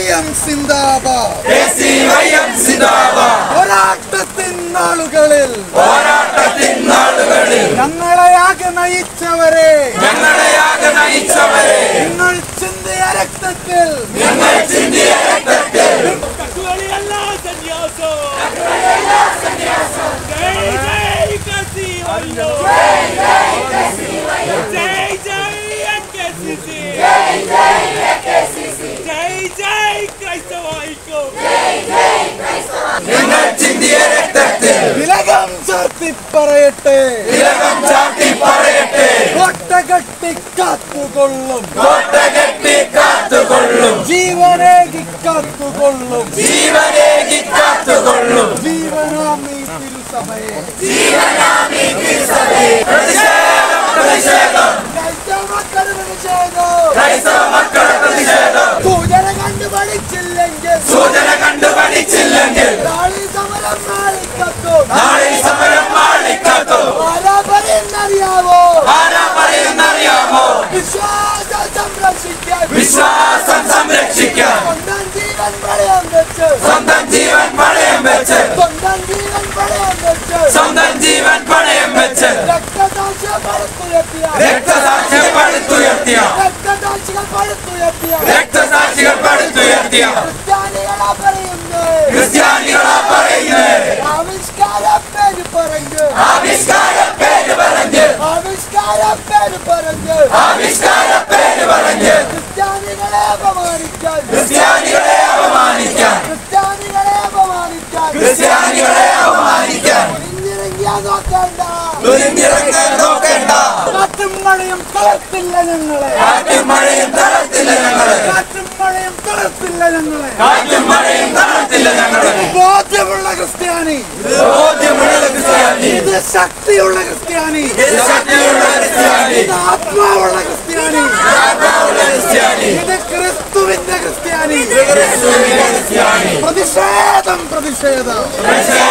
वयम जिंदाबाद देसीवयम जिंदाबाद പോരാട്ടത്തിൻ നാളുകളിൽ ഞങ്ങളെയാകെ നയിച്ചവരെ നിങ്ങൾ ചിന്തിയ രക്തത്തിൽ കക്കുകളിയല്ല സന്യാസം ജയ് ജയ് എൻകെസിസി ജയ് ക്രൈസ്തവായിക്കോ നിങ്ങൾ ചിന്തിയ രക്തത്തിൽ തിലകം ചാർത്തി പറയട്ടെ കോട്ട കെട്ടി കാത്തുകൊള്ളും ജീവനേകി കാത്തുകൊള്ളും ജീവനാമി തിരുസഭയെ ക്രൈസ്തവ മക്കളുടെ പ്രതിഷേധം സൂചന കണ്ടുപഠിച്ചില്ലെങ്കിൽ നാളെ സമരം മാളിക്കത്തും ആരാ പറയുന്നറിയാമോ വിശ്വാസം സംരക്ഷിക്കാൻ സ്വന്തം ജീവൻ പണയം വെച്ച് രക്തസാക്ഷികൾ പടുത്തുയർത്തിയ ക്രിസ്ത്യാനികളാ പറയുന്നേ ആവിഷ്കാര പേര് പറഞ്ഞ് ക്രിസ്ത്യാനികളെ അപമാനിക്കാൻ തുനിഞ്ഞിറങ്ങാൻ നോക്കേണ്ട കാറ്റും മഴയും തളർത്തില്ല ഞങ്ങളെ ബോധ്യമുള്ള ക്രിസ്ത്യാനി ഇത് ശക്തിയുള്ള ക്രിസ്ത്യാനി ഇത് ആത്മാവുള്ള ക്രിസ്ത്യാനി ഇത് ക്രിസ്തുവിന്റെ ക്രിസ്ത്യാനി പ്രതിഷേധം